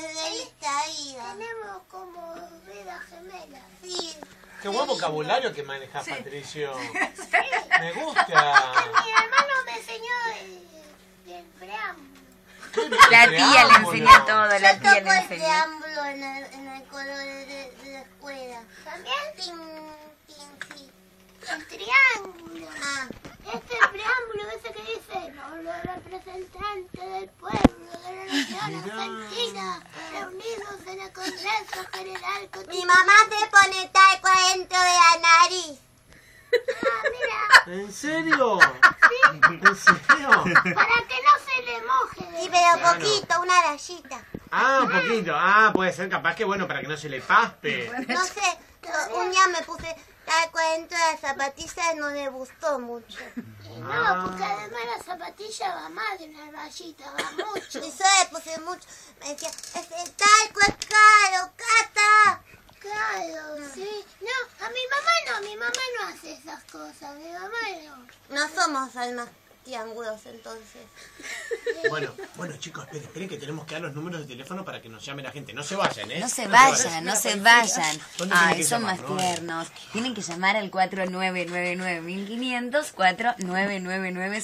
desde esta vida. Tenemos como vidas gemelas. Sí. Qué buen vocabulario que manejas, sí. Patricio. Sí. Me gusta. Mi hermano me enseñó el preámbulo. La tía le enseñó todo. Yo la tía le enseñó. El preámbulo en el color de la escuela. También el triángulo. Ah. Este preámbulo, ese que dice, los representantes del pueblo de la nación argentina, reunidos en el Congreso General. Mi mamá se pone talco adentro de la nariz. Ah, mira. ¿En serio? Sí. ¿En serio? Para que no se le moje. Sí, pero claro. Poquito, una rayita. Ah, un poquito. Ah, puede ser capaz que, bueno, para que no se le paspe. No sé, un día me puse... La cuenta de las zapatillas no le gustó mucho. No, porque además la zapatilla va más de una rayita, va mucho. Y yo le puse mucho. Me decía, ese talco es caro, Cata. Claro, sí. No, a mi mamá no hace esas cosas, mi mamá no. No somos almas triángulos entonces. Bueno chicos, esperen que tenemos que dar los números de teléfono para que nos llame la gente. No se vayan, ¿eh? No se vayan, no se vayan. Ay, son más tiernos. Tienen que llamar al 4999-1500, 4999.